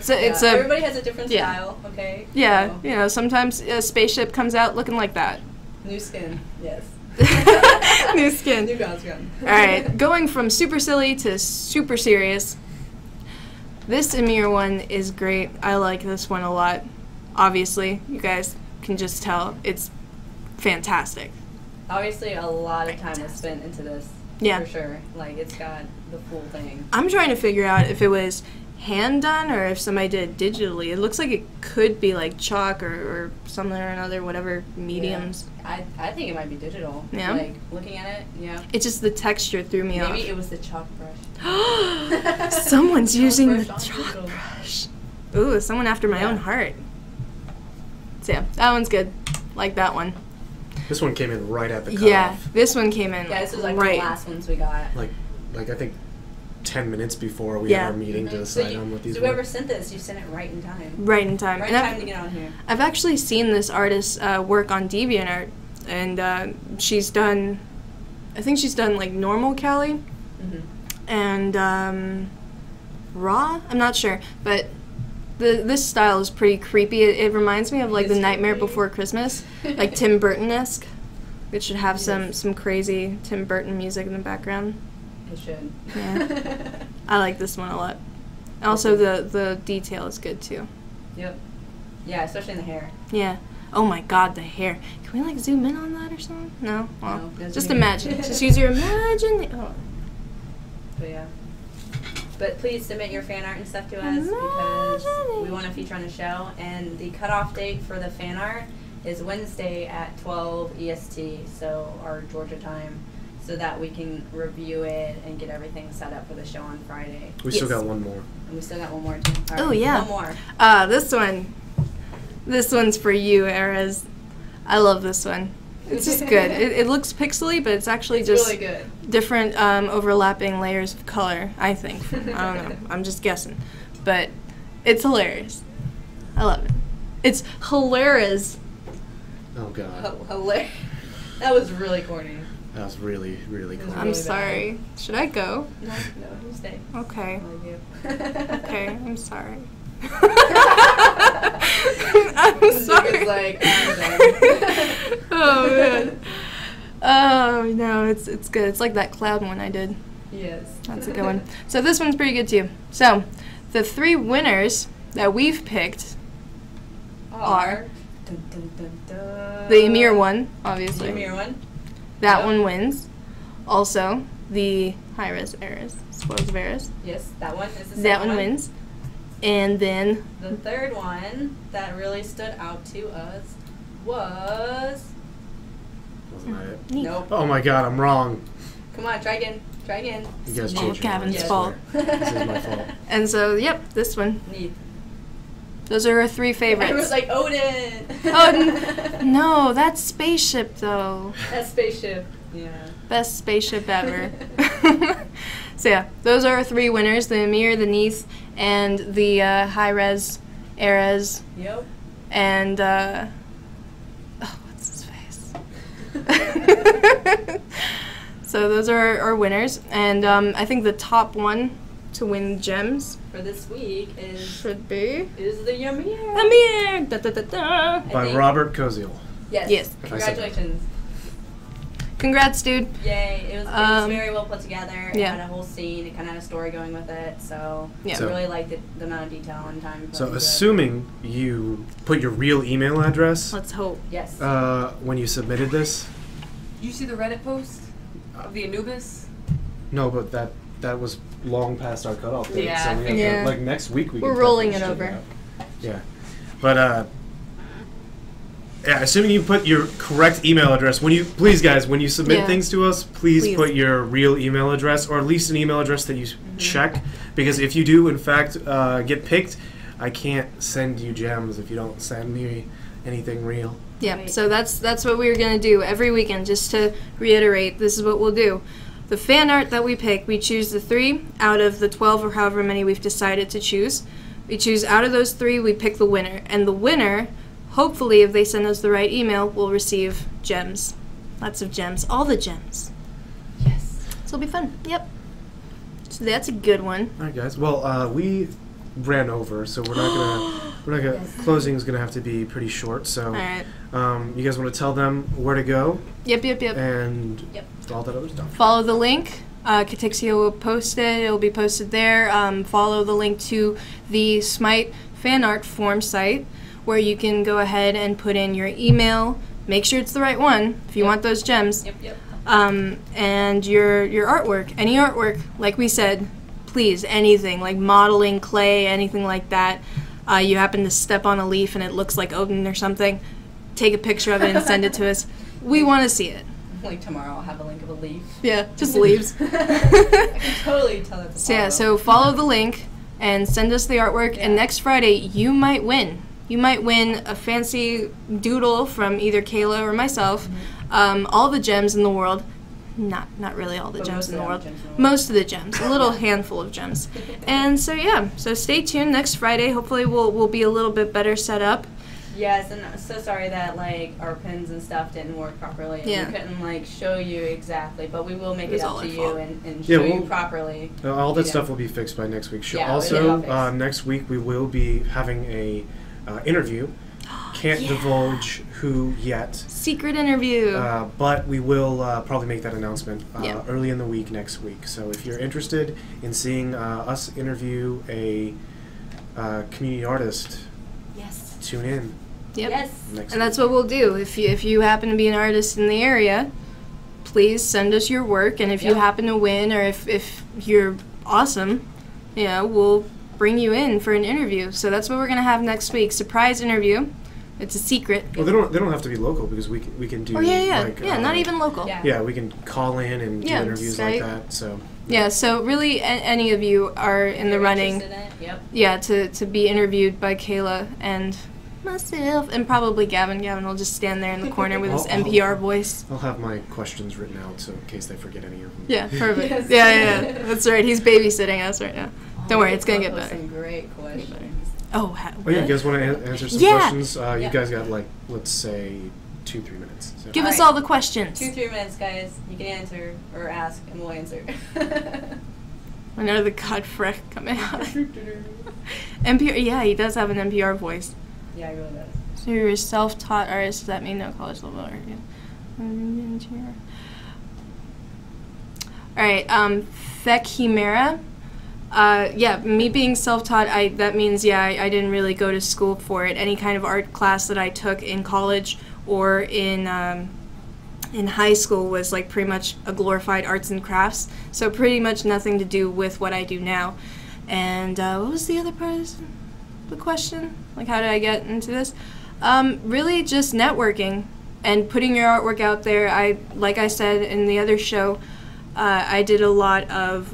It's everybody has a different style, okay? Yeah, so. You know, sometimes a spaceship comes out looking like that. New skin, yes. New skin. New ground. All right, going from super silly to super serious. This Ymir one is great. I like this one a lot. Obviously, you guys can just tell. It's fantastic. Obviously, a lot of time was spent into this. Yeah. For sure. Like, it's got the full thing. I'm trying to figure out if it was hand done or if somebody did it digitally. It looks like it could be like chalk or something or another, whatever mediums. Yeah. I think it might be digital. Yeah. Like looking at it, yeah. It's just the texture threw me off. Maybe it was the chalk brush. Someone's using the chalk brush. Ooh, someone after my own heart. So yeah, that one's good. Like that one. This one came in right at the cutoff. Yeah, this one came in. Yeah, this was like the last ones we got. Like I think 10 minutes before we had our meeting to decide on what these were. So whoever sent this, you sent it right in time. Right in time. Right in time to get on here. I've actually seen this artist work on DeviantArt, and she's done, I think she's done like normal Kelly and raw? I'm not sure, but this style is pretty creepy. It reminds me of like the Nightmare Before Christmas, like Tim Burton-esque. It should have some crazy Tim Burton music in the background. It should. Yeah. I like this one a lot. Also, the detail is good, too. Yep. Yeah, especially in the hair. Yeah. Oh, my God, the hair. Can we, like, zoom in on that or something? No? Well, no, just imagine. Just use your imagination. Oh. But, yeah. But please submit your fan art and stuff to us because we want to feature on the show. And the cutoff date for the fan art is Wednesday at 12 EST, so our Georgia time. So that we can review it and get everything set up for the show on Friday. We still got one more. And we still got one more. Right, oh, yeah. One more. This one. This one's for you, Eris. I love this one. It's just good. It looks pixely, but it's actually just really good. Different overlapping layers of color, I think. I don't know. I'm just guessing. But it's hilarious. I love it. It's hilarious. Oh, God. Hilarious. That was really corny. That was really, really cool. I'm sorry. Should I go? No, you stay. Okay. I love you. Okay, I'm sorry. I'm sorry. Like, oh, man. Oh, no, it's good. It's like that cloud one I did. Yes. That's a good one. So this one's pretty good, too. So the three winners that we've picked are the Ymir one, obviously. The Ymir one. That one wins. Also, the Hi-Rez Eris, Spoils of Eris. Yes, that one is the That one wins. And then the third one that really stood out to us was... Wasn't that it? Nope. Oh my god, I'm wrong. Come on, try again. Try again. You guys changed Gavin's fault. This is my fault. And so, yep, this one. Neith. Those are our three favorites. Everyone's like, Odin! Odin! No, that's spaceship, though. That's spaceship. Yeah. Best spaceship ever. So, yeah, those are our three winners, the Amir, the Neith, and the Hi-Rez Eris. Yep. And, oh, what's his face? So, those are our winners. And I think the top one to win gems for this week is the Ymir by Robert Koziel. Yes. Yes. Congratulations. Congrats, dude. Yay! It was very well put together. Yeah. It had a whole scene. It kind of had a story going with it. So yeah, so I really liked the amount of detail and time. So assuming you put your real email address. Let's hope. Yes. When you submitted this. You see the Reddit post of the Anubis. No, but that was long past our cutoff date, so we have to, like, next week we're rolling it over. Yeah, but yeah, assuming you put your correct email address when you guys, when you submit things to us, please put your real email address or at least an email address that you check, because if you do in fact get picked, I can't send you gems if you don't send me anything real. Yeah, right. So that's what we're gonna do every weekend. Just to reiterate, this is what we'll do. The fan art that we pick, we choose the three out of the 12 or however many we've decided to choose. We choose out of those three, we pick the winner. And the winner, hopefully, if they send us the right email, will receive gems. Lots of gems. All the gems. Yes. So it'll be fun. Yep. So that's a good one. All right, guys. Well, we ran over, so we're not gonna. Closing is gonna have to be pretty short. So, all right. You guys want to tell them where to go? Yep. And all that other stuff. Follow the link. Katixi will post it. It will be posted there. Follow the link to the Smite fan art form site, where you can go ahead and put in your email. Make sure it's the right one if you want those gems. Yep. And your artwork, any artwork, like we said, please, anything, like modeling, clay, anything like that. You happen to step on a leaf and it looks like Odin or something, take a picture of it and send it to us. We want to see it. Like tomorrow I'll have a link of a leaf. Yeah, just leaves. I can totally tell that. So yeah, so follow the link and send us the artwork, and next Friday you might win. You might win a fancy doodle from either Kayla or myself. All the gems in the world. Not really all the gems in the world. Most of the gems. A little handful of gems. And so yeah, so stay tuned next Friday. Hopefully we'll be a little bit better set up. Yes, and I'm so sorry that like our pins and stuff didn't work properly. And we couldn't like show you exactly, but we will make it up to you and show you properly. All that stuff will be fixed by next week's show. Also, next week we will be having a interview. Can't divulge who yet. Secret interview. But we will probably make that announcement early in the week next week. So if you're interested in seeing us interview a community artist, tune in. Next and that's what we'll do. If you happen to be an artist in the area, please send us your work. And if you happen to win, or if you're awesome, you know, we'll bring you in for an interview. So that's what we're gonna have next week. Surprise interview. It's a secret. Well, they don't have to be local, because we can do. Like, not even local. Yeah, we can call in and do interviews like that. So. Yeah, so really any of you are in the running. Yeah, to be interviewed by Kayla and myself, and probably Gavin. Gavin will just stand there in the corner with his NPR voice. I'll have my questions written out, so in case I forget any of them. Yeah, perfect. Yeah. That's right. He's babysitting us right now. Don't worry, it's going to get better. Some great questions. You guys want to answer some questions? You guys got, like, let's say 2-3 minutes. So. Give us all the questions. 2-3 minutes, guys. You can answer or ask, and we'll answer. When are the Godfrey coming out? NPR, he does have an NPR voice. Yeah, he really does. So you're a self-taught artist. Does that mean no college level art? All right, Fek Himera. Me being self-taught, that means, I didn't really go to school for it. Any kind of art class that I took in college or in high school was like pretty much a glorified arts and crafts, so pretty much nothing to do with what I do now. And what was the other part of this, the question? Like, how did I get into this? Really just networking and putting your artwork out there. Like I said in the other show, I did a lot of...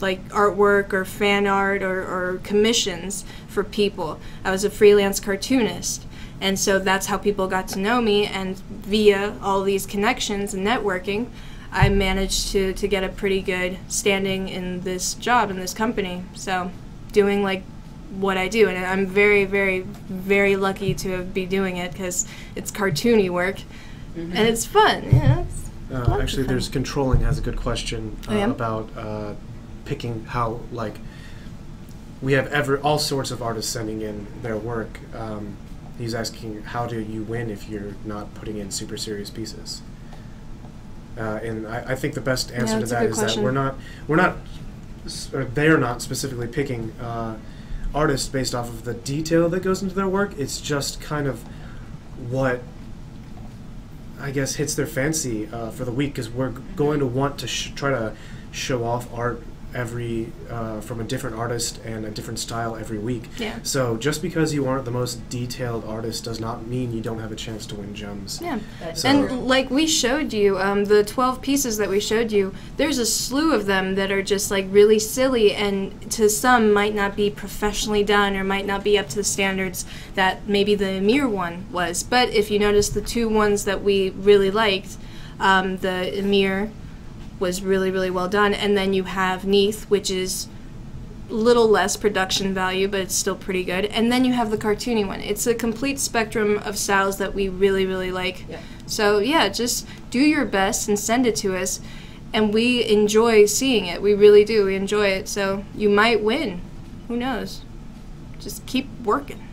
like artwork or fan art or commissions for people. I was a freelance cartoonist, and so that's how people got to know me, and via all these connections and networking, I managed to get a pretty good standing in this job, in this company, so doing like what I do, and I'm very, very, very lucky to be doing it, because it's cartoony work, and it's fun, it's actually, there's Controlling has a good question about picking how, like, we have all sorts of artists sending in their work. He's asking, how do you win if you're not putting in super serious pieces? And I think the best answer to that is that they're not specifically picking artists based off of the detail that goes into their work. It's just kind of what, I guess, hits their fancy for the week, because we're going to want to try to show off art from a different artist and a different style every week. So just because you aren't the most detailed artist does not mean you don't have a chance to win gems. So and like we showed you, the 12 pieces that we showed you, there's a slew of them that are just like really silly, and to some might not be professionally done or might not be up to the standards that maybe the Ymir one was. But if you notice the two ones that we really liked, the Ymir was really, really well done, and then you have Neith, which is a little less production value, but it's still pretty good, and then you have the cartoony one. It's a complete spectrum of styles that we really, really like. So just do your best and send it to us, and we enjoy seeing it. We really do. We enjoy it. So you might win. Who knows? Just keep working.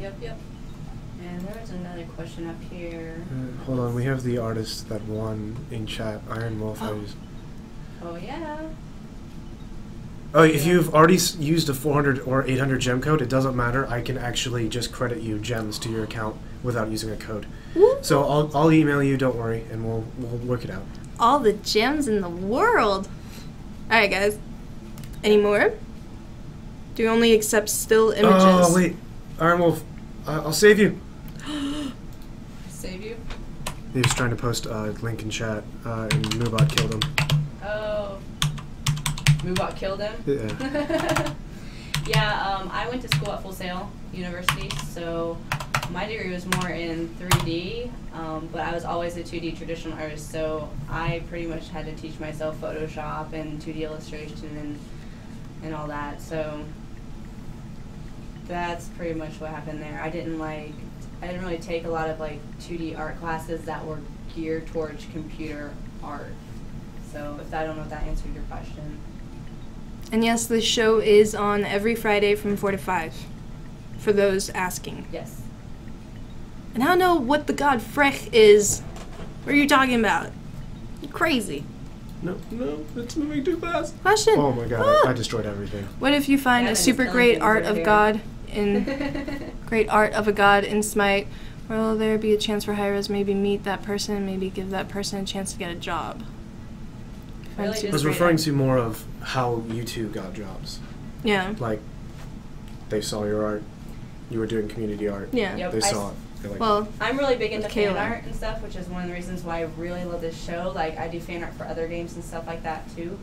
Yep, yep. And there was another question up here. Hold on. We have the artist that won in chat, Iron Wolf. Oh, oh yeah. Oh, if you've already used a 400 or 800 gem code, it doesn't matter. I can actually just credit you gems to your account without using a code. Whoop. So I'll email you, don't worry, and we'll work it out. All the gems in the world. All right, guys. Any more? Do you only accept still images? Oh, wait. Iron Wolf, I'll save you. Save you? He was trying to post a link in chat, and Mubot killed him. Oh. Mubot killed him? Yeah. Yeah, I went to school at Full Sail University, so my degree was more in 3D, but I was always a 2D traditional artist, so I pretty much had to teach myself Photoshop and 2D illustration and all that, so that's pretty much what happened there. I didn't really take a lot of 2D art classes that were geared towards computer art, so I don't know if that answered your question. And yes, the show is on every Friday from 4 to 5, for those asking. Yes. And I don't know what the god Frech is. What are you talking about? You're crazy. No, no, it's moving too fast. Question. Oh my god, ah. I destroyed everything. What if you find a super great art of god in great art of a god in Smite? Will there be a chance for Hi-Rez maybe meet that person and maybe give that person a chance to get a job? Really I was referring to more of how you two got jobs. Yeah. Like, they saw your art. You were doing community art. Yeah. Yep, they saw it. Like, well, I'm really big into fan art and stuff, which is one of the reasons why I really love this show. Like, I do fan art for other games and stuff like that, too.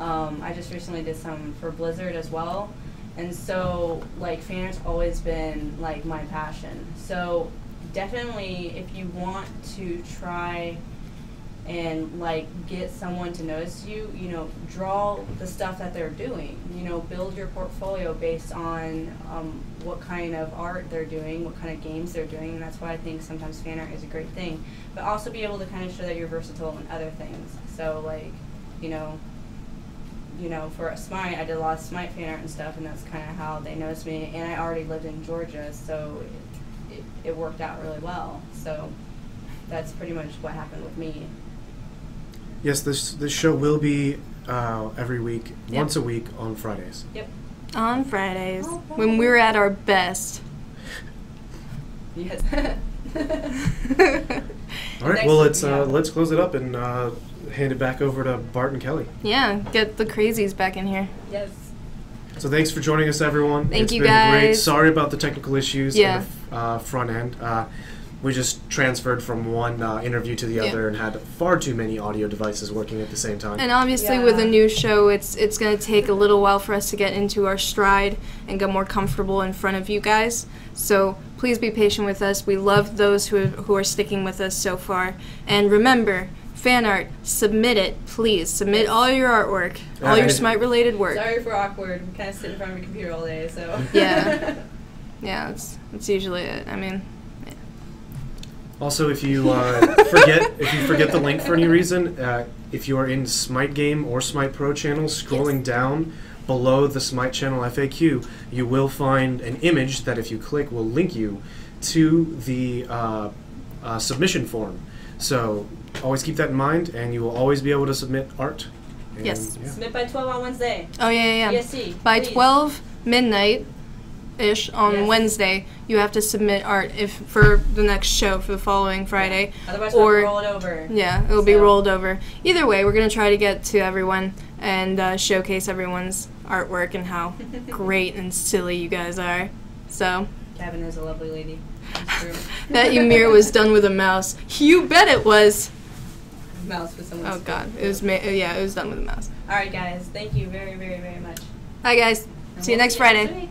I just recently did some for Blizzard as well. And so, like, fan art's always been, like, my passion. So, definitely, if you want to try and get someone to notice you, draw the stuff that they're doing, build your portfolio based on what kind of art they're doing, what kind of games they're doing, and that's why I think sometimes fan art is a great thing, but also be able to kind of show that you're versatile in other things. So for Smite, I did a lot of Smite fan art and stuff, and that's kind of how they noticed me, and I already lived in Georgia, so it worked out really well. So that's pretty much what happened with me. Yes, this show will be every week, yep. Once a week on Fridays. Yep. On Fridays, when we're at our best. Yes. All right. Well, let's close it up and hand it back over to Bart and Kelly. Yeah, get the crazies back in here. Yes. So thanks for joining us, everyone. Thank you guys. It's been great. Sorry about the technical issues on the front end. We just transferred from one interview to the other and had far too many audio devices working at the same time. And obviously with a new show, it's going to take a little while for us to get into our stride and get more comfortable in front of you guys. So please be patient with us. We love those who are sticking with us so far. And remember, fan art, submit it, please. Submit all your artwork, all your Smite-related work. Sorry for awkward. We kind of sit in front of a computer all day, so. Yeah. Yeah, that's usually it. I mean... Also, if you forget the link for any reason, if you are in Smite Game or Smite Pro channel, scrolling down below the Smite channel FAQ, you will find an image that, if you click, will link you to the submission form. So always keep that in mind, and you will always be able to submit art. And, submit by 12 on Wednesday. Oh yeah, yeah. PSC, by 12 midnight. Ish on Wednesday, you have to submit art for the next show for the following Friday. Yeah. Otherwise, we'll roll it over. Yeah, it'll be rolled over. Either way, we're gonna try to get to everyone and showcase everyone's artwork and how great and silly you guys are. So. Gavin is a lovely lady. That Ymir was done with a mouse. You bet it was. Mouse with someone's. Oh God, it was. Yeah, it was done with a mouse. All right, guys. Thank you very, very, very much. Bye, guys. See you next Friday.